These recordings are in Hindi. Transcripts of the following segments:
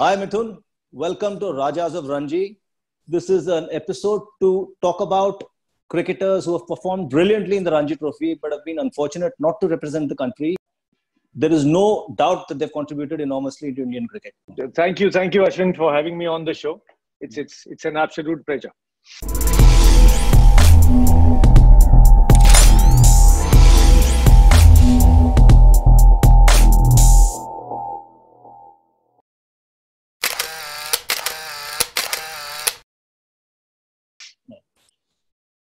Hi Mithun, welcome to Rajas of Ranji. This is an episode to talk about cricketers who have performed brilliantly in the Ranji Trophy but have been unfortunate not to represent the country. There is no doubt that they've contributed enormously to Indian cricket. Thank you Ashwin for having me on the show. It's an absolute pleasure.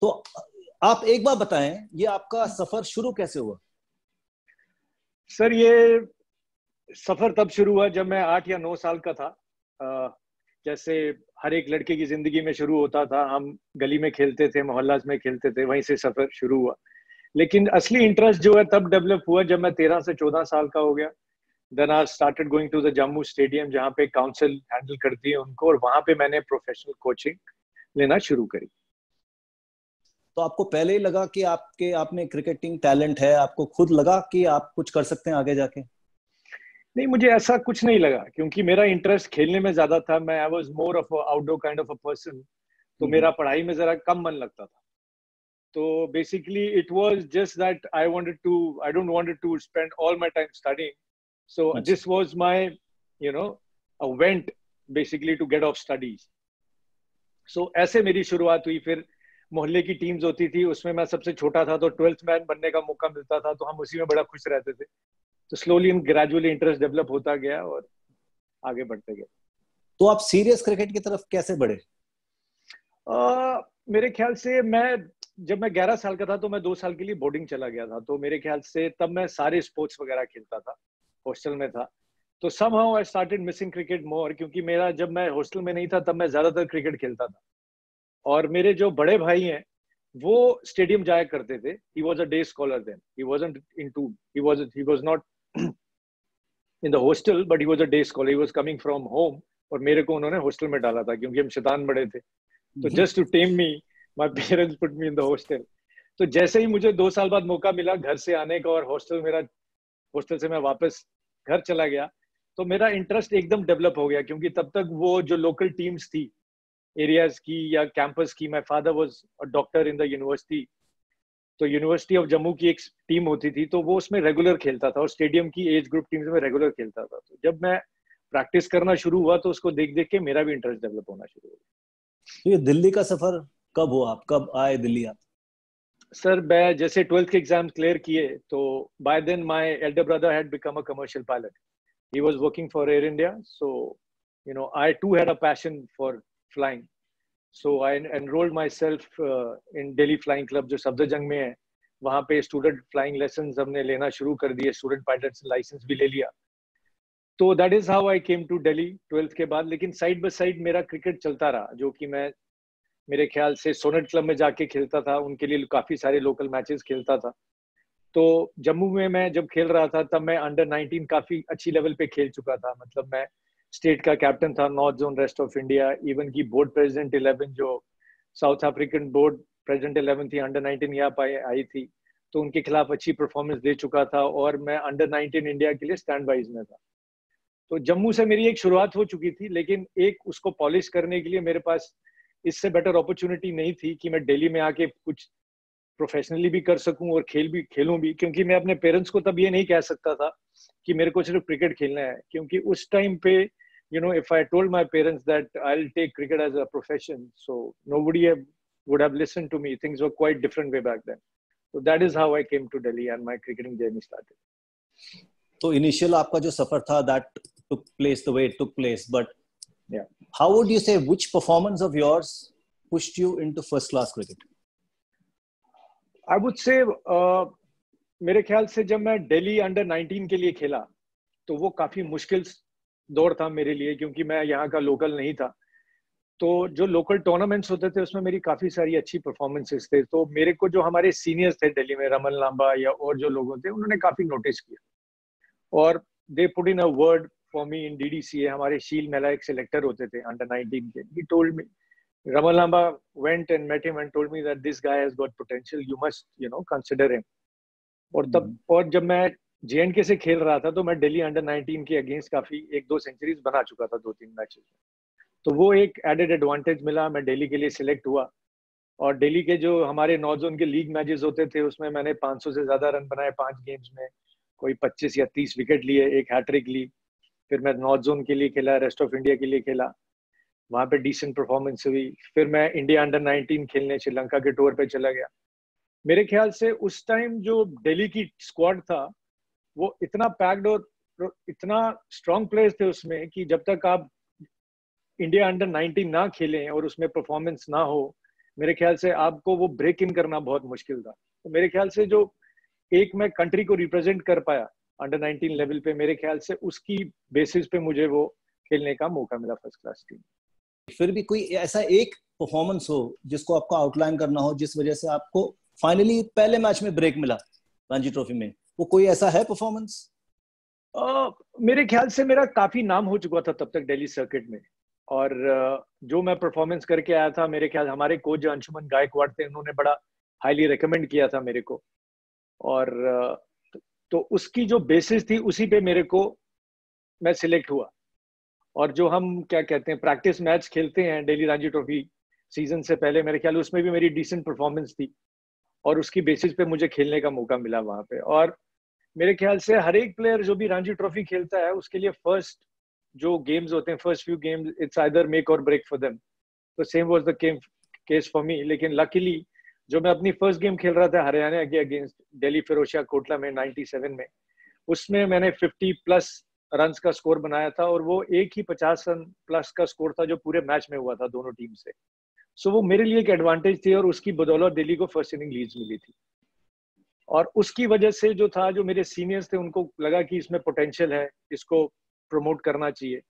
तो आप एक बार बताएं, ये आपका सफर शुरू कैसे हुआ? सर, ये सफर तब शुरू हुआ जब मैं 8 या 9 साल का था। जैसे हर एक लड़के की जिंदगी में शुरू होता था, हम गली में खेलते थे, मोहल्ला में खेलते थे, वहीं से सफर शुरू हुआ। लेकिन असली इंटरेस्ट जो है तब डेवलप हुआ जब मैं 13 से 14 साल का हो गया। Then I started going to the Jammu stadium, जहाँ पे काउंसिल हैंडल करती है उनको, और वहाँ पे मैंने प्रोफेशनल कोचिंग लेना शुरू करी। तो आपको पहले ही लगा कि आपने क्रिकेटिंग टैलेंट है? आपको खुद लगा कि आप कुछ कर सकते हैं आगे जाके? नहीं, मुझे ऐसा कुछ नहीं लगा, क्योंकि मेरा इंटरेस्ट खेलने में ज्यादा था। मैं I was more of outdoor kind of a person, तो मेरा पढ़ाई में जरा कम मन लगता था। तो basically it was just that I don't wanted to spend all my time studying, so this was my a went basically to get off studies. सो ऐसे मेरी शुरुआत हुई। फिर मोहल्ले की टीम्स होती थी, उसमें मैं सबसे छोटा था, तो 12th मैन बनने का मौका मिलता था, तो हम उसी में बड़ा खुश रहते थे। तो slowly and gradually interest develop होता गया और आगे बढ़ते गए। तो आप सीरियस क्रिकेट की तरफ कैसे बढ़े? मेरे ख्याल से जब मैं 11 साल का था तो मैं 2 साल के लिए बोर्डिंग चला गया था। तो मेरे ख्याल से तब मैं सारे स्पोर्ट्स वगैरह खेलता था, हॉस्टल में था। तो somehow I started missing cricket more, क्योंकि जब मैं हॉस्टल में नहीं था तब मैं ज्यादातर क्रिकेट खेलता था, और मेरे जो बड़े भाई हैं वो स्टेडियम जाया करते थे। He was a day scholar then, he was not in the hostel but he was a day scholar, he was coming from home, और मेरे को उन्होंने हॉस्टल में डाला था क्योंकि हम शैतान बड़े थे। तो just to tame me my parents put me in the hostel. तो जैसे ही मुझे 2 साल बाद मौका मिला घर से आने का, और हॉस्टल से मैं वापस घर चला गया, तो मेरा इंटरेस्ट एकदम डेवलप हो गया, क्योंकि तब तक वो जो लोकल टीम्स थी एरियाज की या कैंपस की, my father was a doctor in the university, तो यूनिवर्सिटी ऑफ जम्मू की एक टीम होती थी, तो वो उसमें रेगुलर खेलता था और स्टेडियम की एज ग्रुप टीम्स में रेगुलर खेलता था। तो जब मैं प्रैक्टिस करना शुरू हुआ तो उसको देख देख के मेरा भी इंटरेस्ट डेवलप होना शुरू हो गया। ये दिल्ली का सफर कब हुआ? आप कब आए दिल्ली? आप सर, मैं जैसे 12th के एग्जाम क्लियर किए, तो by then my elder brother had become a commercial pilot, he was working for Air India, so I too had a passion for flying, so I enrolled myself in Delhi Flying Club जो सफदरजंग में है। वहाँ पे student flying lessons हमने लेना शुरू कर दिए, student pilot's license भी ले लिया। तो that is how I came to Delhi 12th के बाद। लेकिन side by side मेरा cricket चलता रहा, जो कि मैं मेरे ख्याल से सोनेट क्लब में जाके खेलता था, उनके लिए काफी सारे local matches खेलता था। तो जम्मू में मैं जब खेल रहा था तब मैं under-19 काफी अच्छी level पे खेल चुका था, मतलब मैं स्टेट का कैप्टन था, north zone rest of India, even की बोर्ड प्रेसिडेंट 11 जो साउथ अफ्रीकन बोर्ड प्रेसिडेंट 11 थी, अंडर 19 यहाँ पर आई थी, तो उनके खिलाफ अच्छी परफॉर्मेंस दे चुका था, और मैं अंडर 19 इंडिया के लिए स्टैंड बाइज में था। तो जम्मू से मेरी एक शुरुआत हो चुकी थी, लेकिन एक उसको पॉलिश करने के लिए मेरे पास इससे बेटर अपॉर्चुनिटी नहीं थी कि मैं दिल्ली में आके कुछ प्रोफेशनली भी कर सकूँ और खेलूँ भी, क्योंकि मैं अपने पेरेंट्स को तब ये नहीं कह सकता था कि मेरे को सिर्फ क्रिकेट खेलना है, क्योंकि उस टाइम पे if I told my parents that I'll take cricket as a profession, so nobody would have listened to me. Things were quite different way back then. So that is how I came to Delhi and my cricketing journey started. So initial आपका जो सफर था that took place the way it took place, but yeah, how would you say which performance of yours pushed you into first class cricket? I would say मेरे ख्याल से जब मैं Delhi under 19 के लिए खेला तो वो काफी मुश्किल दौर था मेरे लिए, क्योंकि मैं यहाँ का लोकल नहीं था। तो जो लोकल टूर्नामेंट्स होते थे उसमें मेरी काफ़ी सारी अच्छी परफॉर्मेंसेस थे, तो मेरे को जो हमारे सीनियर्स थे दिल्ली में, रमन लांबा या और जो लोग थे, उन्होंने काफ़ी नोटिस किया, और they put in a word for me in DDCA। हमारे शील मेला एक सिलेक्टर होते थे अंडर 19 के, he told me, Raman Lamba went and met him and told me that this guy has got potential, you must consider him. और तब और जब मैं जेएनके से खेल रहा था तो मैं दिल्ली अंडर 19 के अगेंस्ट काफी 1-2 सेंचुरीज बना चुका था 2-3 मैचेस में, तो वो एक एडेड एडवांटेज मिला। मैं दिल्ली के लिए सिलेक्ट हुआ और दिल्ली के जो हमारे नॉर्थ जोन के लीग मैचेस होते थे उसमें मैंने 500 से ज्यादा रन बनाए 5 गेम्स में, कोई 25 या 30 विकेट लिए, एक हैट्रिक ली। फिर मैं नॉर्थ जोन के लिए खेला, रेस्ट ऑफ इंडिया के लिए खेला, वहाँ पे डिसेंट परफॉर्मेंस हुई। फिर मैं इंडिया अंडर 19 खेलने श्रीलंका के टूर पे चला गया। मेरे ख्याल से उस टाइम जो दिल्ली की स्क्वाड था वो इतना पैक्ड और इतना स्ट्रॉन्ग प्लेयर्स थे उसमें कि जब तक आप इंडिया अंडर 19 ना खेलें और उसमें परफॉर्मेंस ना हो, मेरे ख्याल से आपको वो ब्रेक इन करना बहुत मुश्किल था। तो मेरे ख्याल से जो एक मैं कंट्री को रिप्रेजेंट कर पाया अंडर 19 लेवल पे, मेरे ख्याल से उसकी बेसिस पे मुझे वो खेलने का मौका मिला फर्स्ट क्लास टीम। फिर भी कोई ऐसा एक परफॉर्मेंस हो जिसको आपको आउटलाइन करना हो, जिस वजह से आपको फाइनली पहले मैच में ब्रेक मिला रणजी ट्रॉफी में, वो कोई ऐसा है परफॉर्मेंस? मेरे ख्याल से मेरा काफी नाम हो चुका था तब तक दिल्ली सर्किट में और जो मैं परफॉर्मेंस करके आया था, मेरे ख्याल हमारे कोच जो अंशुमन गायकवाड़ थे उन्होंने बड़ा हाईली रिकमेंड किया था मेरे को और तो उसकी जो बेसिस थी उसी पे मेरे को मैं सिलेक्ट हुआ। और जो हम क्या कहते हैं प्रैक्टिस मैच खेलते हैं दिल्ली रणजी ट्रॉफी सीजन से पहले, मेरे ख्याल उसमें भी मेरी डिसेंट परफॉर्मेंस थी और उसकी बेसिस पे मुझे खेलने का मौका मिला वहाँ पे। और मेरे ख्याल से हर एक प्लेयर जो भी रणजी ट्रॉफी खेलता है उसके लिए फर्स्ट जो गेम्स होते हैं, first few games, it's either make or break for them. तो same was the case for me. लेकिन लकीली जो मैं अपनी फर्स्ट गेम खेल रहा था हरियाणा के अगेंस्ट दिल्ली फिरोजिया कोटला में 97 में, उसमें मैंने 50+ रन का स्कोर बनाया था और वो एक ही 50 रन+ का स्कोर था जो पूरे मैच में हुआ था दोनों टीम से। सो वो मेरे लिए एक एडवांटेज थी और उसकी बदौलत दिल्ली को फर्स्ट इनिंग लीड मिली थी। और उसकी वजह से जो था, जो मेरे सीनियर्स थे उनको लगा कि इसमें पोटेंशियल है, इसको प्रमोट करना चाहिए।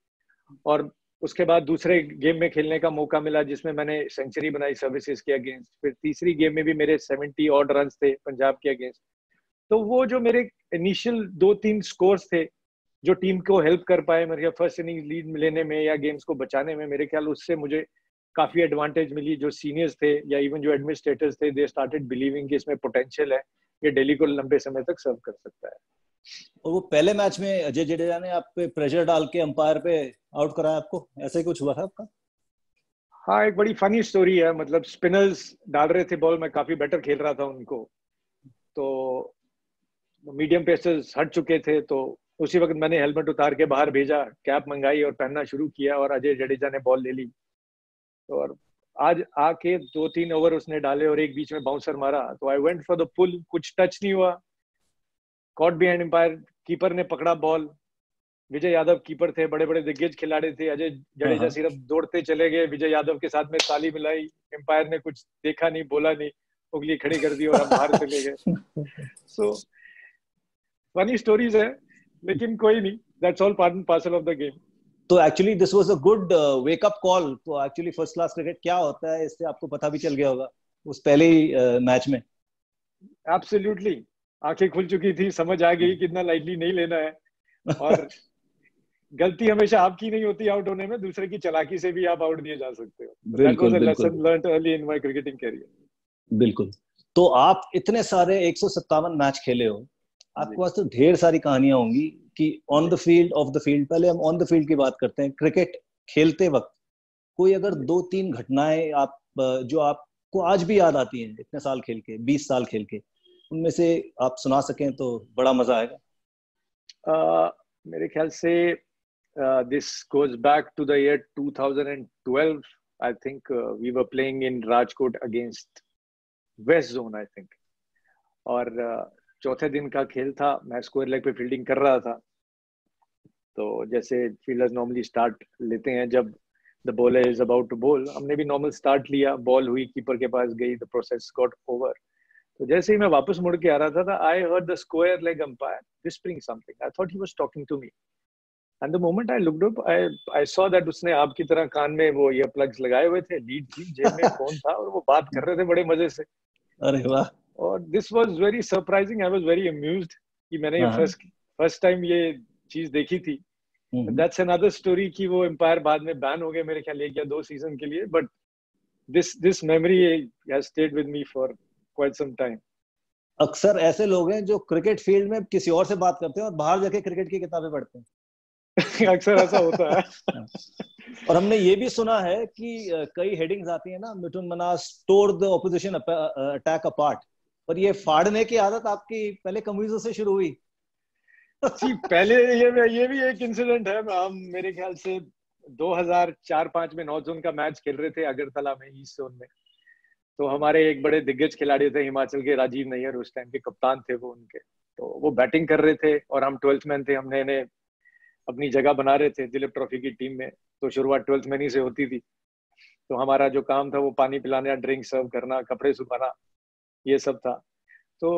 और उसके बाद दूसरे गेम में खेलने का मौका मिला जिसमें मैंने सेंचुरी बनाई सर्विसेज के अगेंस्ट। फिर तीसरी गेम में भी मेरे 70 ऑड रन थे पंजाब के अगेंस्ट। तो वो जो मेरे इनिशियल 2-3 स्कोर्स थे जो टीम को हेल्प कर पाए मेरे फर्स्ट इनिंग लीड लेने में या गेम्स को बचाने में, मेरे ख्याल उससे मुझे काफ़ी एडवांटेज मिली। जो सीनियर्स थे या इवन जो एडमिनिस्ट्रेटर्स थे, दे स्टार्टेड बिलीविंग कि इसमें पोटेंशियल है, ये दिल्ली को लंबे समय तक सर्व कर सकता है। और वो पहले मैच में अजय जडेजा ने आप पे प्रेशर डाल के अंपायर पे आउट कराया आपको, ऐसा ही कुछ हुआ था आपका? हाँ, एक बड़ी फनी स्टोरी है। मतलब स्पिनर्स डाल रहे थे बॉल, मैं काफ़ी बेटर खेल रहा था उनको, तो मीडियम पेसर्स हट चुके थे। तो उसी वक्त मैंने हेलमेट उतार के बाहर भेजा, कैप मंगाई और पहनना शुरू किया और अजय जडेजा ने बॉल ले ली। और आज आके 2-3 ओवर उसने डाले और एक बीच में बाउंसर मारा, तो I went for the pull, कुछ टच नहीं हुआ, कॉट बिहाइंड एम्पायर, कीपर ने पकड़ा बॉल। विजय यादव कीपर थे, बड़े बड़े दिग्गज खिलाड़ी थे। अजय जडेजा सिर्फ दौड़ते चले गए, विजय यादव के साथ में ताली मिलाई, एम्पायर ने कुछ देखा नहीं, बोला नहीं, उंगली खड़ी कर दी और हम बाहर चले गए। सो फनी स्टोरीज है, लेकिन कोई नहीं, that's all part and parcel of the game. तो actually this was a good wake up call. तो एक्चुअली फर्स्ट क्लास क्रिकेट क्या होता है, इससे आपको पता भी चल गया होगा उस पहले ही मैच में। एब्सोल्युटली आंखें खुल चुकी थी, समझ आ गई कितना लाइटली नहीं लेना है और गलती हमेशा आपकी नहीं होती आउट होने में, दूसरे की चालाकी से भी आप आउट दिए जा सकते हो। That was a lesson learned early in my cricketing career. बिल्कुल। तो आप इतने सारे 157 मैच खेले हो, आपके पास तो ढेर सारी कहानियां होंगी कि on the field, off the field. पहले हम ऑन द फील्ड की बात करते हैं। क्रिकेट खेलते वक्त कोई अगर 2-3 घटनाएं आप जो आपको आज भी याद आती हैं इतने साल खेल के, 20 साल खेल के, उनमें से आप सुना सकें तो बड़ा मजा आएगा। मेरे ख्याल से this goes back to the year 2012। I think we were playing in Rajkot against west zone I think, और चौथे दिन का खेल था। मैं स्क्वायर लेग पे फील्डिंग कर रहा था, तो जैसे फील्डर्स नॉर्मली स्टार्ट लेते हैं जब the bowler is about to bowl, हमने भी नॉर्मल स्टार्ट लिया, बॉल हुई, कीपर के पास गई, द प्रोसेस गॉट ओवर। तो जैसे ही मैं वापस मुड़ के आ रहा था, I heard the square leg umpire whispering something. I thought he was talking to me and the moment I looked up, I saw that उसने आपकी तरह कान में वो ईयर प्लग्स लगाए हुए थे, लीड थी, जेब में फोन था और वो बात कर रहे थे बड़े मजे से। अरे वाह। और this was very surprising. I was very amused कि मैंने फर्स्ट टाइम ये चीज देखी थी। दैट्स अनदर स्टोरी कि वो एम्पायर बाद में बैन हो गए मेरे ख्याल 1 या 2 सीजन के लिए, but this memory has stayed with me for quite some time. अक्सर ऐसे लोग हैं जो क्रिकेट फील्ड में किसी और से बात करते हैं और बाहर जाके क्रिकेट की किताबें पढ़ते हैं। अक्सर ऐसा होता है। और हमने ये भी सुना है कि कई हेडिंग्स आती है ना, Mithun Manhas tore the opposition attack apart, पर ये फाड़ने की आदत आपकी पहले कम्युनिज्म से शुरू हुई? जी, पहले ये भी एक इंसिडेंट है। हम मेरे ख्याल से 2004-05 में नॉर्थ जोन का मैच खेल रहे थे अगरतला में, ईस्ट जोन में। तो हमारे एक बड़े दिग्गज खिलाड़ी थे हिमाचल के, राजीव नैयर उस टाइम के कप्तान थे वो उनके। तो वो बैटिंग कर रहे थे और हम 12th मैन थे, हमने इन्हें अपनी जगह बना रहे थे दिलीप ट्रॉफी की टीम में। तो शुरुआत 12th मैन ही से होती थी। तो हमारा जो काम था वो पानी पिलाना, ड्रिंक सर्व करना, कपड़े सुखाना, ये सब था। तो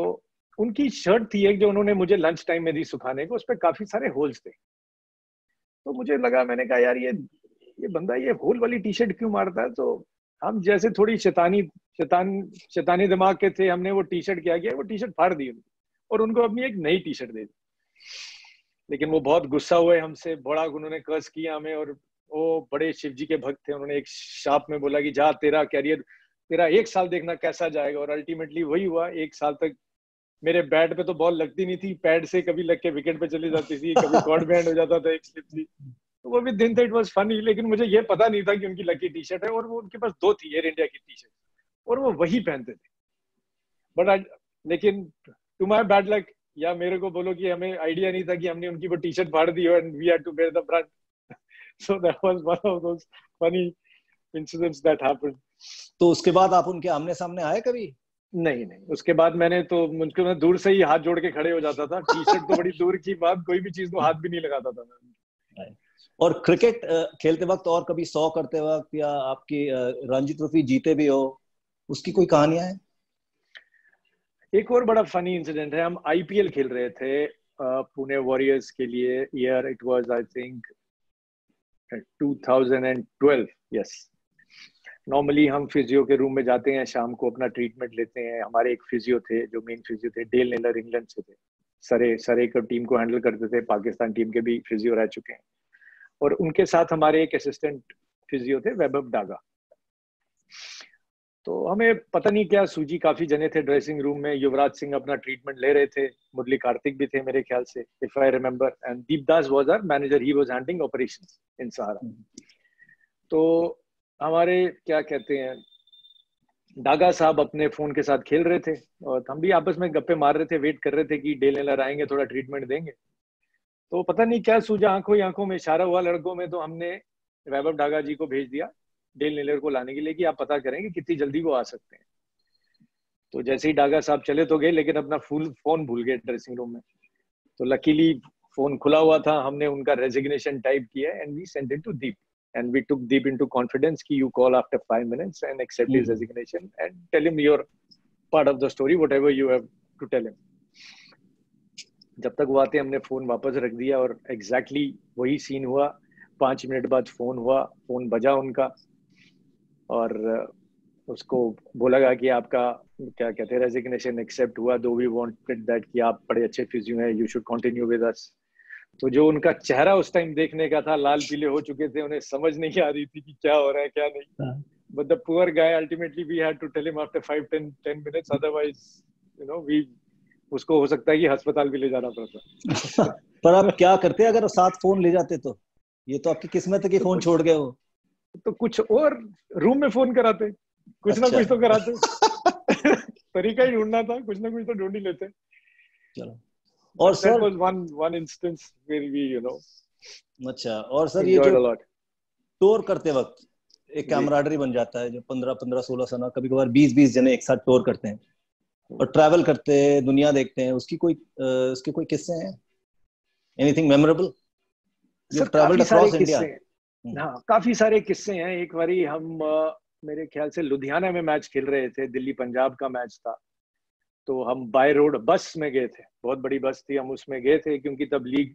उनकी शर्ट थी एक जो उन्होंने मुझे लंच टाइम में दी सुखाने को, उस पर काफी सारे होल्स थे। तो मुझे लगा, मैंने कहा यार ये बंदा ये होल वाली टी शर्ट क्यों मारता है। तो हम जैसे थोड़ी शैतानी दिमाग के थे, हमने वो टी शर्ट क्या किया, वो टी शर्ट फाड़ दी और उनको अपनी एक नई टी शर्ट दे दी। लेकिन वो बहुत गुस्सा हुए हमसे, बड़ा उन्होंने कर्स किया हमें। और वो बड़े शिव जी के भक्त थे, उन्होंने एक शाप में बोला कि जा, तेरा कैरियर, तेरा 1 साल देखना कैसा जाएगा। और अल्टीमेटली वही हुआ। 1 साल तक मेरे बैट पे तो बॉल लगती नहीं थी, पैड से कभी लग के विकेट पे चली जाती थी, कभी कॉर्ड बैंड हो जाता था, एक स्लिप थी। तो वो भी दिन था, इट वॉज फनी। लेकिन मुझे ये पता नहीं था कि उनकी लकी टी शर्ट है। और वो उनके पास 2 थी एयर इंडिया की टी शर्ट, और वो वही पहनते थे। बट लेकिन टू माई बैड लक, या मेरे को बोलो कि हमें आइडिया नहीं था कि हमने उनकी वो टी शर्ट फाड़ दी and we had to bear the brunt. So that was one of those funny incidents that happened. तो उसके बाद आप उनके आमने सामने आए कभी? नहीं, उसके बाद मैंने तो उनके दूर से ही हाथ जोड़ के खड़े हो जाता था। टी शर्ट तो बड़ी दूर की बात, कोई भी चीज को हाथ भी नहीं लगाता था मैं। और क्रिकेट खेलते वक्त और कभी 100 करते वक्त या आपकी रणजी ट्रॉफी जीते भी हो, उसकी कोई कहानियां हैं? एक और बड़ा फनी इंसिडेंट है। हम आईपीएल खेल रहे थे पुणे वॉरियर्स के लिए, year it was I think 2012। Yes, normally हम फिजियो के रूम में जाते हैं, शाम को अपना ट्रीटमेंट लेते हैं। हमारे एक फिजियो थे जो मेन फिजियो थे, डेल नेलर इंग्लैंड से थे, सरे की टीम को हैंडल करते थे, पाकिस्तान टीम के भी फिजियो रह चुके हैं। और उनके साथ हमारे एक असिस्टेंट फिजियो थे वैभव दागा। तो हमें पता नहीं क्या सूझी, काफी जने थे ड्रेसिंग रूम में। युवराज सिंह अपना ट्रीटमेंट ले रहे थे, मुरली कार्तिक भी थे मेरे ख्याल से, if I remember, and Deep Das was our manager, he was handling operations in Sahara. तो हमारे क्या कहते हैं दागा साहब अपने फोन के साथ खेल रहे थे और हम भी आपस में गप्पे मार रहे थे, वेट कर रहे थे कि डेल नेलर आएंगे, थोड़ा ट्रीटमेंट देंगे। तो पता नहीं क्या सूझा, आंखों में इशारा हुआ लड़कों में, तो हमने वैभव दागा जी को भेज दिया डेल नेलर को लाने के लिए कि आप पता करें कि कितनी जल्दी वो आ सकते हैं। तो जैसे ही डागा साहब चले तो गए, लेकिन अपना फुल फोन भूल गए ड्रेसिंग रूम में। तो लकीली फोन खुला हुआ था, हमने उनका रेजिग्नेशन टाइप किया and we sent it to Deep and we took Deep into confidence कि you call after 5 minutes and accept his resignation and tell him your part of the story, whatever you have to tell him. जब तक वो आते हमने फोन वापस रख दिया और एग्जैक्टली वही सीन हुआ। 5 मिनट बाद फोन हुआ, फोन बजा उनका और उसको बोला गया कि आपका क्या कहते हैं रेजिग्नेशन एक्सेप्ट हुआ, दो वी वांटेड दैट कि आप बड़े अच्छे फिजियो हैं, you should continue with us. तो जो उनका चेहरा उस टाइम देखने का था, लाल पीले हो चुके थे, उन्हें समझ नहीं आ रही थी कि क्या हो रहा है क्या नहीं। But the poor guy ultimately we had to tell him after 5-10 minutes, otherwise you know we उसको हो सकता है कि अस्पताल भी ले जाना पड़ता। पर आप क्या करते अगर साथ फोन ले जाते तो? ये तो आपकी किस्मत है कि फोन छोड़ गए हो। तो कुछ और रूम में फोन कराते, कुछ ना कुछ तो कराते। तरीका ही ढूंढना था, कुछ ना कुछ तो ढूंढ ही लेते। चलो। और sir one instance where we, you know, अच्छा। और सर ये जो टूर करते वक्त एक कैमराडरी बन जाता है, जो 15-16 कभी कभार 20-20 जने एक साथ टूर करते हैं और ट्रैवल करते हैं, दुनिया देखते हैं, उसके कोई किस्से हैं? Anything memorable? Travelled across India. हाँ, काफी सारे किस्से हैं। एक बारी हम मेरे ख्याल से लुधियाना में मैच खेल रहे थे, दिल्ली पंजाब का मैच था। तो हम बाय रोड बस में गए थे, बहुत बड़ी बस थी, हम उसमें गए थे क्योंकि तब लीग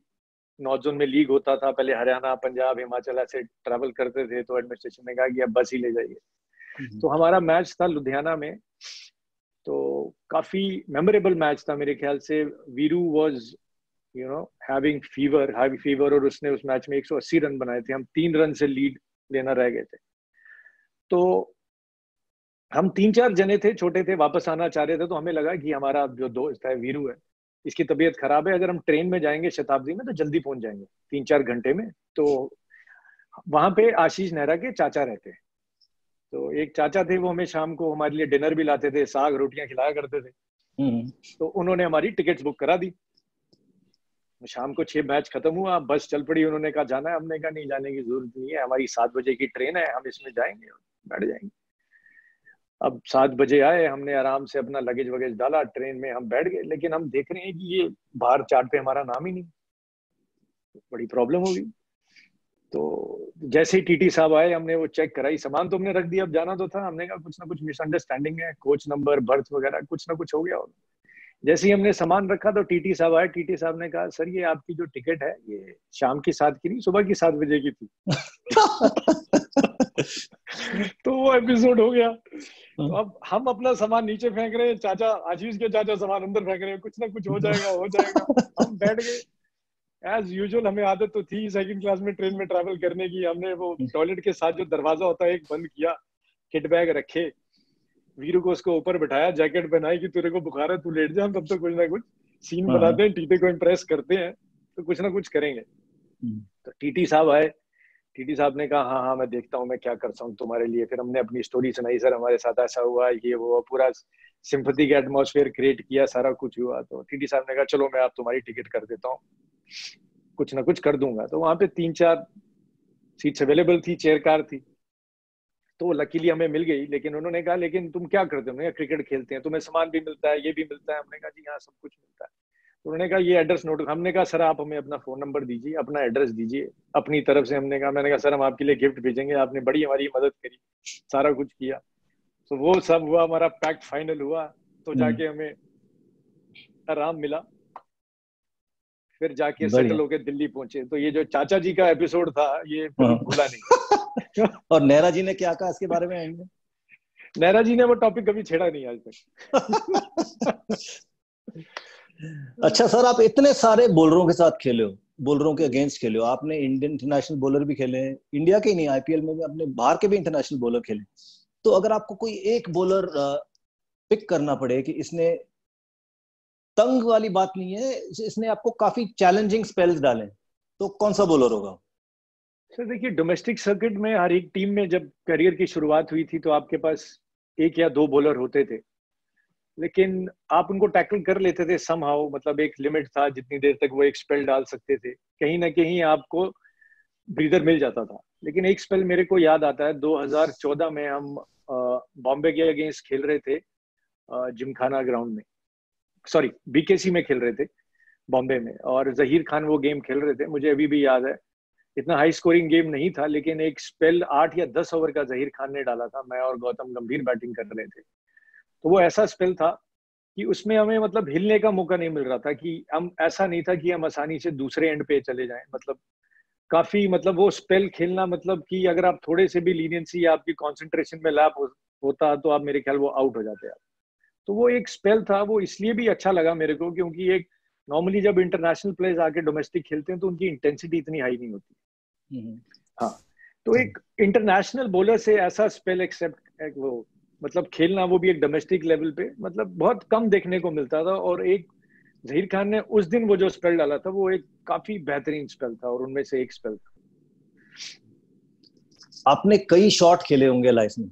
नॉर्थ जोन में लीग होता था। पहले हरियाणा पंजाब हिमाचल ऐसे ट्रैवल करते थे, तो एडमिनिस्ट्रेशन ने कहा कि आप बस ही ले जाइए। तो हमारा मैच था लुधियाना में, तो काफी मेमोरेबल मैच था। मेरे ख्याल से Viru was you know having fever और उसने उस मैच में 180 रन बनाए थे। हम 3 रन से लीड लेना रह गए थे। तो हम 3-4 जने थे, छोटे थे, वापस आना चाह रहे थे, तो हमें लगा कि हमारा जो दोस्त है वीरू है, इसकी तबीयत खराब है, अगर हम ट्रेन में जाएंगे शताब्दी में तो जल्दी पहुंच जाएंगे 3-4 घंटे में। तो वहां पे आशीष नेहरा के चाचा रहते हैं, तो एक चाचा थे वो हमें शाम को हमारे लिए डिनर भी लाते थे, साग रोटियां खिलाया करते थे। तो उन्होंने हमारी टिकट्स बुक करा दी। शाम को 6 मैच खत्म हुआ, बस चल पड़ी, उन्होंने कहा जाना है, हमने कहा नहीं जाने की जरूरत नहीं है, हमारी 7 बजे की ट्रेन है, हम इसमें जाएंगे बैठ जाएंगे। अब 7 बजे आए, हमने आराम से अपना लगेज वगैज डाला, ट्रेन में हम बैठ गए, लेकिन हम देख रहे हैं कि ये बाहर चार्ट पे हमारा नाम ही नहीं, बड़ी प्रॉब्लम होगी। तो जैसे ही टीटी साहब आए हमने वो चेक कराई, सामान तो हमने रख दिया, अब जाना तो था, हमने कहा कुछ ना कुछ मिसअंडरस्टैंडिंग है, कोच नंबर, बर्थ वगैरह कुछ ना कुछ हो गया होगा। जैसे ही हमने सामान रखा तो टीटी साहब आए, टीटी साहब ने कहा सर ये आपकी जो टिकट है ये शाम की 7 की नहीं, सुबह की 7 बजे की थी। तो वो एपिसोड हो गया। तो अब हम अपना सामान नीचे फेंक रहे हैं, चाचा आशीष के चाचा सामान अंदर फेंक रहे हैं, कुछ ना कुछ हो जाएगा। हम बैठ गए एज यूजुअल, हमें आदत तो थी 2nd क्लास में ट्रेन में ट्रैवल करने की। हमने वो टॉयलेट के साथ जो दरवाजा होता है एक बंद किया, किट बैग रखे, वीरू को उसको ऊपर बिठाया, जैकेट पहनाई कि तेरे को बुखार है तू लेट जा, हम तब तो कुछ ना कुछ सीन बनाते हैं, टीटी को इम्प्रेस करते हैं तो कुछ ना कुछ करेंगे। तो टीटी साहब आए, टीटी साहब ने कहा हाँ हाँ मैं देखता हूँ मैं क्या कर सकता हूँ तुम्हारे लिए। फिर हमने अपनी स्टोरी सुनाई, सर हमारे साथ ऐसा हुआ ये वो, पूरा सिंपैथी का एटमॉस्फेयर क्रिएट किया, सारा कुछ हुआ। तो टीटी साहब ने कहा चलो मैं आप तुम्हारी टिकट कर देता हूँ, कुछ ना कुछ कर दूंगा। तो वहाँ पे 3-4 सीट्स अवेलेबल थी, चेयर कार थी, तो लकीली हमें मिल गई। लेकिन उन्होंने कहा लेकिन तुम क्या करते हो, क्रिकेट खेलते हैं, तुम्हें सामान भी मिलता है, ये भी मिलता है। हमने कहा जी हाँ सब कुछ मिलता है। उन्होंने कहा ये एड्रेस नोट, हमने कहा सर आप हमें अपना फोन नंबर दीजिए, अपना एड्रेस दीजिए अपनी तरफ से। हमने कहा, मैंने कहा सर हम आपके लिए गिफ्ट भेजेंगे, आपने बड़ी हमारी मदद करी, सारा कुछ किया। तो वो सब हुआ, हमारा पैक्ट फाइनल हुआ, तो जाके हमें आराम मिला, फिर जाके सेटल होके दिल्ली पहुंचे। तो ये जो चाचा जी का एपिसोड था ये भूला नहीं। और नेहरा जी ने क्या कहा इसके बारे में आएंगे, नेहरा जी ने वो टॉपिक कभी छेड़ा नहीं आज तक। अच्छा सर, आप इतने सारे बॉलरों के साथ खेले हो, बॉलरों के अगेंस्ट खेले हो, आपने इंडियन इंटरनेशनल बॉलर भी खेले हैं, इंडिया के नहीं आईपीएल में भी आपने बाहर के भी इंटरनेशनल बॉलर खेले। तो अगर आपको कोई एक बॉलर पिक करना पड़े कि इसने तंग वाली बात नहीं है, इसने आपको काफी चैलेंजिंग स्पेल्स डाले, तो कौन सा बॉलर होगा? सर देखिए डोमेस्टिक सर्किट में हर एक टीम में जब करियर की शुरुआत हुई थी तो आपके पास 1 या 2 बॉलर होते थे, लेकिन आप उनको टैकल कर लेते थे समहाउ, मतलब एक लिमिट था जितनी देर तक वो एक स्पेल डाल सकते थे, कहीं ना कहीं आपको ब्रीदर मिल जाता था। लेकिन एक स्पेल मेरे को याद आता है, 2014 में हम बॉम्बे के अगेंस्ट खेल रहे थे, जिमखाना ग्राउंड में, सॉरी बीकेसी में खेल रहे थे बॉम्बे में, और जहीर खान वो गेम खेल रहे थे। मुझे अभी भी याद है, इतना हाई स्कोरिंग गेम नहीं था, लेकिन एक स्पेल 8 या 10 ओवर का जहीर खान ने डाला था, मैं और गौतम गंभीर बैटिंग कर रहे थे। तो वो ऐसा स्पेल था कि उसमें हमें मतलब हिलने का मौका नहीं मिल रहा था, कि हम ऐसा नहीं था कि हम आसानी से दूसरे एंड पे चले जाएं। मतलब काफी मतलब वो स्पेल खेलना, मतलब कि अगर आप थोड़े से भी लीनियंसी या आपकी कंसंट्रेशन में लैप होता तो आप मेरे ख्याल वो आउट हो जाते आप। तो वो एक स्पेल था, वो इसलिए भी अच्छा लगा मेरे को क्योंकि एक नॉर्मली जब इंटरनेशनल प्लेयर्स आके डोमेस्टिक खेलते हैं तो उनकी इंटेंसिटी इतनी हाई नहीं होती। हाँ, तो एक इंटरनेशनल बॉलर से ऐसा स्पेल एक्सेप्ट वो मतलब खेलना, वो भी एक डोमेस्टिक लेवल पे, मतलब बहुत कम देखने को मिलता था। और एक जहीर खान ने उस दिन वो जो स्पेल डाला था वो एक काफी बेहतरीन स्पेल था और उनमें से एक स्पेल था। आपने कई शॉट खेले होंगे लाइफ में,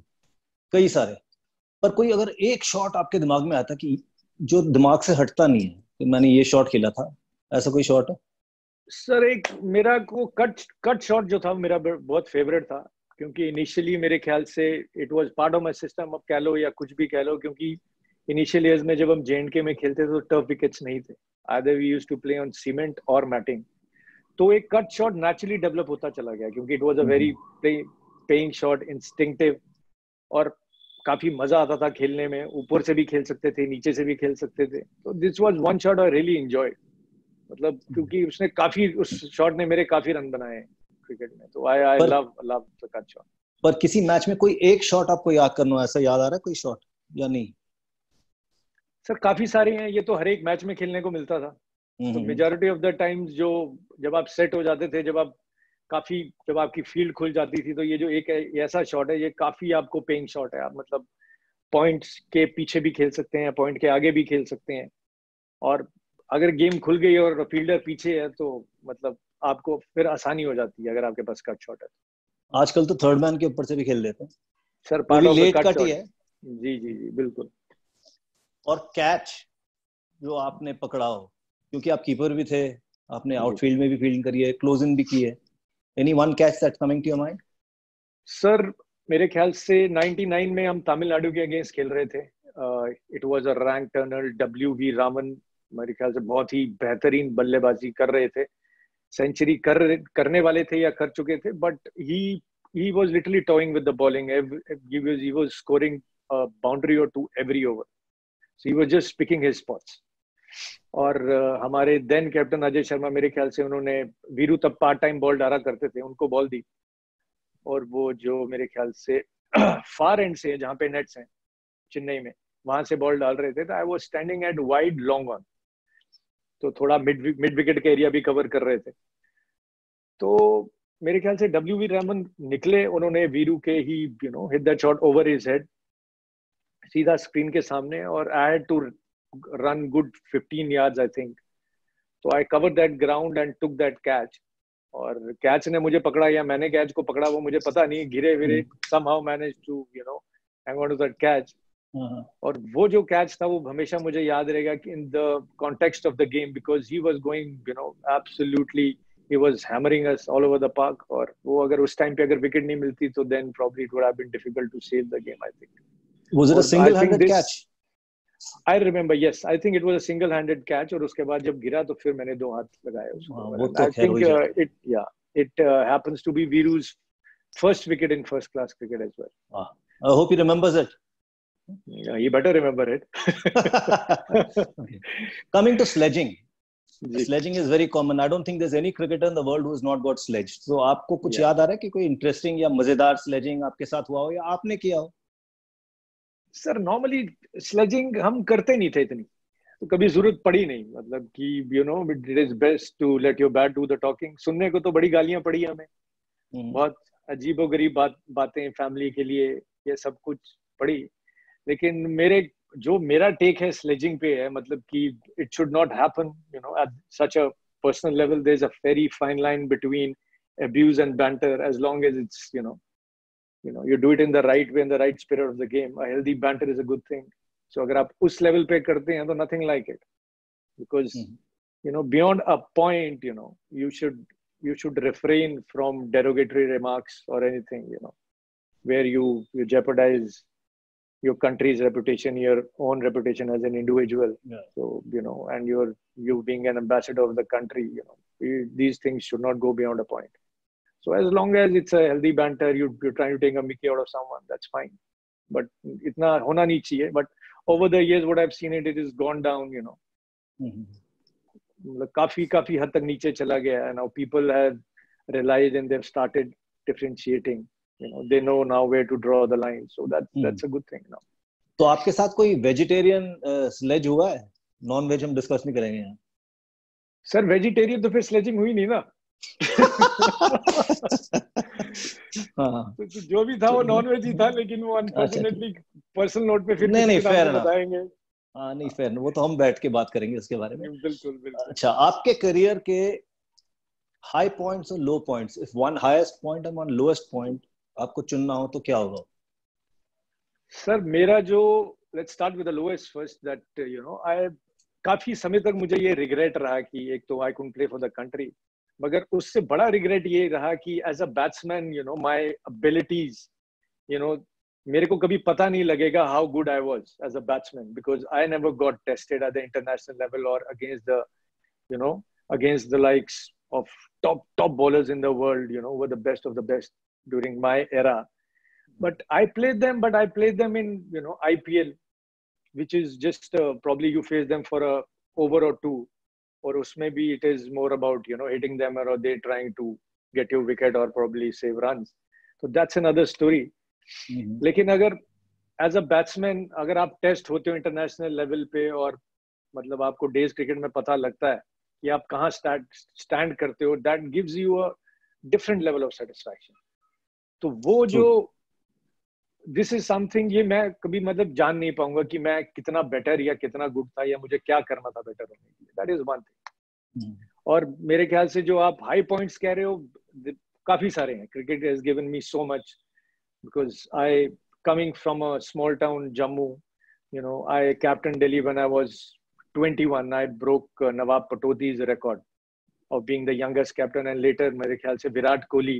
कई सारे, पर कोई अगर एक शॉट आपके दिमाग में आता कि जो दिमाग से हटता नहीं है कि मैंने ये शॉट खेला था, ऐसा कोई शॉट है? सर एक मेरा को कट शॉट जो था मेरा बहुत फेवरेट था, क्योंकि इनिशियली मेरे ख्याल से it was part of my system, अब कह लो या कुछ भी कह लो, क्योंकि इनिशियल ईयर्स में जब हम J&K में खेलते थे तो टर्फ विकेट्स नहीं थे, either we used to play on cement और मैटिंग, तो एक कट शॉट नेचुरली डेवलप होता चला गया क्योंकि it was a very paying shot, instinctive, और काफी मजा आता था खेलने में, ऊपर से भी खेल सकते थे, नीचे से भी खेल सकते थे। तो this was one shot I really enjoyed, मतलब क्योंकि उसने काफी, उस शॉट ने मेरे काफी रन बनाए क्रिकेट में, तो I love the cut shot. पर किसी मैच में कोई एक शॉट आपको याद करना, ऐसा याद आ रहा है कोई शॉट या नहीं? सर काफी सारे हैं, ये तो हर एक मैच में खेलने को मिलता था, तो मेजॉरिटी ऑफ द टाइम्स जो जब आप सेट हो जाते थे, जब आपकी फील्ड खुल जाती थी, तो ये जो एक ऐसा शॉट है ये काफी आपको पेइंग शॉट है, आप मतलब पॉइंट्स के पीछे भी खेल सकते हैं, पॉइंट के आगे भी खेल सकते हैं, और अगर गेम खुल गई और फील्डर पीछे है तो मतलब आपको फिर आसानी हो जाती है अगर आपके पास कट शॉट है। आजकल तो थर्ड मैन के ऊपर से भी खेल लेते हैं सर, लेट कट ही है। जी जी जी बिल्कुल। और कैच जो आपने पकड़ा हो, क्योंकि आप कीपर भी थे, आपने आउटफील्ड में भी फील्डिंग करी है, क्लोज इन भी की है, any one catch that coming to your mind? Sir मेरे ख्याल से 99 में हम तमिलनाडु के अगेंस्ट खेल रहे थे, it was a rank turner, WV Raman मेरे ख्याल से बहुत ही बेहतरीन बल्लेबाजी कर रहे थे, सेंचुरी करने वाले थे या कर चुके थे, but he was literally toying with the bowling. He was scoring a boundary or two every over, so he was just picking his spots. और हमारे then captain अजय शर्मा, मेरे ख्याल से उन्होंने वीरू तब पार्ट टाइम बॉल डाला करते थे, उनको बॉल दी और वो जो मेरे ख्याल से फार एंड से जहाँ पे नेट्स हैं चेन्नई में, वहां से बॉल डाल रहे थे। I was standing at wide long on, तो थोड़ा मिड विकेट का एरिया भी कवर कर रहे थे, तो मेरे ख्याल से डब्ल्यूवी रामन निकले, उन्होंने वीरू के ही you know hit that shot over his head, सीधा स्क्रीन के सामने, और I had to run good 15 yards I think, तो I cover that ground and took that catch. और कैच ने मुझे पकड़ा या मैंने कैच को पकड़ा वो मुझे पता नहीं, घिरे फिरे somehow manage to you know hang on to that catch. और वो जो कैच था वो हमेशा मुझे याद रहेगा कि in the context of the game, because he was going you know absolutely he was hammering us all over the park, aur wo agar us time pe agar wicket nahi milti to then probably it would have been difficult to save the game. I think was it a single handed catch? I remember, yes, I think it was a single handed catch, aur uske baad jab gira to fir maine do haath lagaye usko. I think it happens to be Viru's first wicket in first class cricket as well. I hope he remembers it. Yeah, he better remember it. Coming to sledging, sledging is very common. I don't think there's any cricketer in the world who has not got sledged. So आपको कुछ याद आ रहा है कि कोई इंटरेस्टिंग या मजेदार स्लेजिंग आपके साथ हुआ हो या आपने किया हो? सर नॉर्मली स्लेजिंग हम करते नहीं थे इतनी, तो कभी जरूरत पड़ी नहीं, मतलब कि you know it is best to let your bat do the talking. सुनने को तो बड़ी गालियां पड़ी हमें, बहुत अजीबोगरीब बातें फैमिली के लिए, ये सब कुछ पड़ी, लेकिन मेरा टेक है स्लेजिंग पे है, मतलब कि it should not happen you know at such a personal level. There is a very fine line between abuse and banter, as long as it's you know you do it in the right way, in the right spirit of the game. A healthy banter is a good thing, so अगर आप उस लेवल पे करते हैं तो nothing like it, because you know beyond a point you know you should refrain from derogatory remarks और anything you know where you jeopardise your country's reputation, your own reputation as an individual. So you know, and you being an ambassador of the country, you know, these things should not go beyond a point. So as long as it's a healthy banter, you're trying to take a mickey out of someone, that's fine, but itna hona nahi chahiye. But over the years what I've seen, it has gone down, you know, matlab काफी हद तक नीचे चला गया, and now people have realized and they've started differentiating. You know, they know now where to draw the line, so that's a good thing now. तो आपके साथ कोई वेजिटेरियन स्लेज हुआ है? नॉन वेज हम डिस्कस नहीं करेंगे यहाँ सर। वेजिटेरियन तो फिर स्लेजिंग हुई नहीं ना। तो जो भी था वो नॉन वेज ही था, लेकिन वो अनफॉर्चुनेटली पर्सनल नोट पे फिर नहीं फेयर बताएंगे। हाँ नहीं फेयर, वो तो हम बैठ के बात करेंगे उसके बारे में। बिल्कुल बिल्कुल। अच्छा, आपके करियर के हाई पॉइंट्स और low points, if one highest point and one lowest point आपको चुनना हो तो क्या होगा? सर मेरा जो, let's start with the lowest first, that you know I काफी समय तक मुझे ये रिग्रेट रहा कि एक तो I couldn't play for the country, मगर उससे बड़ा रिग्रेट ये रहा कि as a batsman you know my abilities you know मेरे को कभी पता नहीं लगेगा how good I was as a batsman, because I never got tested at the international level और against the you know against the likes of top bowlers in the world, you know were the best of the best during my era, but I played them in you know IPL, which is just probably you face them for a over or two, or usme bhi it is more about you know hitting them or they trying to get you wicket or probably save runs, so that's another story. Lekin agar as a batsman agar aap test hote ho international level pe aur matlab aapko days cricket mein pata lagta hai ki aap kahan stand karte ho, that gives you a different level of satisfaction. तो वो जो दिस इज समथिंग ये मैं कभी मतलब जान नहीं पाऊंगा कि मैं कितना बेटर या कितना गुड था या मुझे क्या करना था बेटर होने के लिए. That is one thing. और मेरे ख्याल से जो आप हाई पॉइंट्स कह रहे हो काफी सारे हैं. Cricket has given me so much because I coming from a small town Jammu, you know, I captain Delhi when I was 21. I broke Nawab Patodi's record of being the youngest captain, and later मेरे ख्याल से Virat Kohli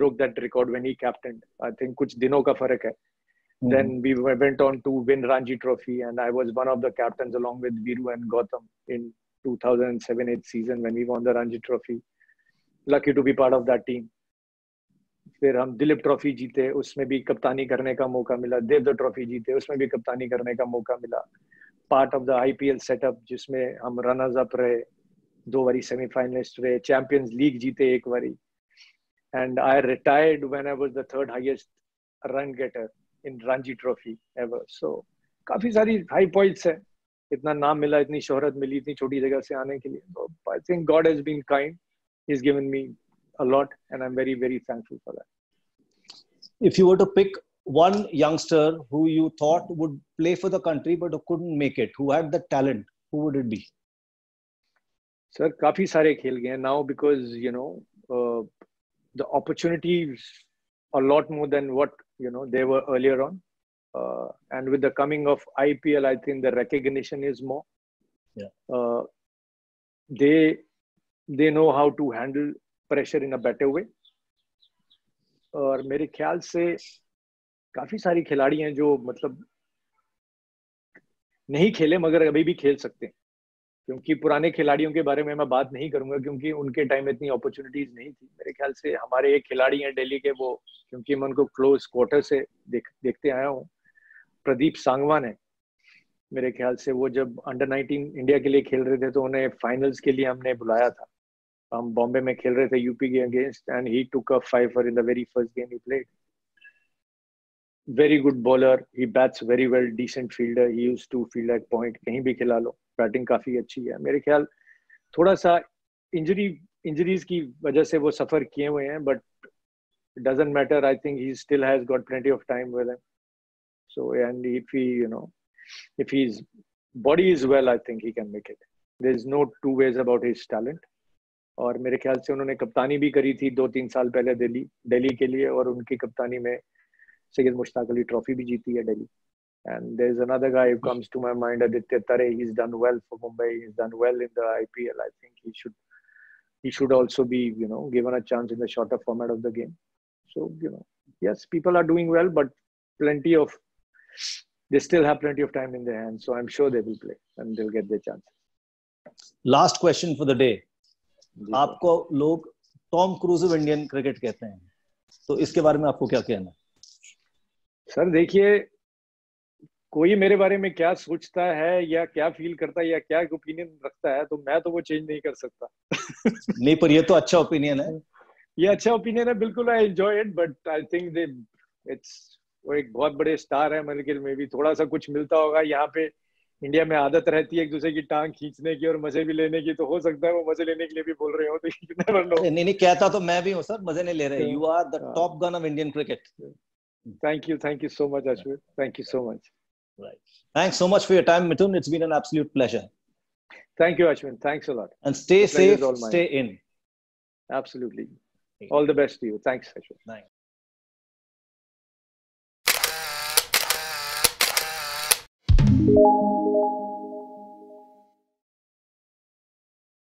broke that record when he captained. I think कुछ दिनों का फर्क है. Then we went on to win Ranji Trophy, and I was one of the captains along with Viru and Gautam in 2007-8 season when we won the Ranji Trophy. Lucky to be part of that team. फिर हम दिलीप ट्रॉफी जीते, उसमें भी कप्तानी करने का मौका मिला. देवदत्त ट्रॉफी जीते, उसमें भी कप्तानी करने का मौका मिला. Part of the IPL setup जिसमें हम रनर्स अप रहे, 2 बारी सेमीफाइनलिस्ट रहे, चैंपियंस लीग जीते 1 बारी. And I retired when I was the third highest run getter in Ranji trophy ever. So काफी सारी हाई पॉइंट्स है. इतना नाम मिला, इतनी शोहरत मिली, इतनी छोटी जगह से आने के लिए. तो I think God has been kind, he has given me a lot and I'm very very thankful for that. If you were to pick one youngster who you thought would play for the country but who couldn't make it, who had the talent, who would it be? Sir, काफी सारे खेल गए now because you know the opportunities a lot more than what you know they were earlier on, and with the coming of IPL I think the recognition is more. Yeah. They know how to handle pressure in a better way. और मेरे ख्याल से काफी सारी खिलाड़ी हैं जो मतलब नहीं खेले मगर अभी भी खेल सकते हैं, क्योंकि पुराने खिलाड़ियों के बारे में मैं बात नहीं करूंगा क्योंकि उनके टाइम इतनी अपॉर्चुनिटीज नहीं थी. मेरे ख्याल से हमारे एक खिलाड़ी हैं दिल्ली के, वो क्योंकि मैं उनको क्लोज क्वार्टर से देखते आया हूँ, प्रदीप सांगवान है. मेरे ख्याल से वो जब अंडर 19 इंडिया के लिए खेल रहे थे तो उन्हें फाइनल्स के लिए हमने बुलाया था. हम बॉम्बे में खेल रहे थे यूपी के against, and he took a 5 for in the very first game he played. Very good bowler, he bats very well, decent fielder, he used to field at point. कहीं भी खिला लो, बैटिंग काफी अच्छी है. मेरे ख्याल थोड़ा सा इंजरीज की वजह से वो सफर किए हुए हैं, but doesn't matter. I think he still has got plenty of time with him. So and if he you know if his body is well I think he can make it. There is no two ways about his talent. और मेरे ख्याल से उन्होंने कप्तानी भी करी थी 2-3 साल पहले दिल्ली के लिए, और उनकी कप्तानी में सैयद मुश्ताक अली ट्रॉफी भी जीती है Delhi. And there is another guy who comes to my mind, Aditya Tare. He is done well for Mumbai, he is done well in the IPL. I think he should also be you know given a chance in the shorter format of the game. So you know yes, people are doing well, but plenty of they still have plenty of time in their hand. So I am sure they will play and they will get their chances. Last question for the day. आपको लोग Tom Cruise of Indian cricket कहते हैं, तो इसके बारे में आपको क्या कहना है? सर देखिए, कोई मेरे बारे में क्या सोचता है या क्या फील करता है या क्या ओपिनियन रखता है, तो मैं तो वो चेंज नहीं कर सकता. नहीं, पर ये तो अच्छा ओपिनियन है. ये अच्छा ओपिनियन है, बिल्कुल. I enjoy it, but I think they it's वो एक बहुत बड़े स्टार है. मेरे ख्याल में भी थोड़ा सा कुछ मिलता होगा. यहाँ पे इंडिया में आदत रहती है एक दूसरे की टांग खींचने की और मजे भी लेने की, तो हो सकता है वो मजे लेने के लिए भी बोल रहे हो. तो यू नेवर नो. नहीं कहता तो मैं भी हूँ सर, मजे नहीं ले रहे. You are the top gun of Indian cricket. Thank you so much, Ashwin. Thank you so much. Right. Thanks so much for your time, Mithun. It's been an absolute pleasure. Thank you, Ashwin. Thanks a lot. And stay safe, stay in. Absolutely. All the best to you. Thanks, Ashwin. Thanks.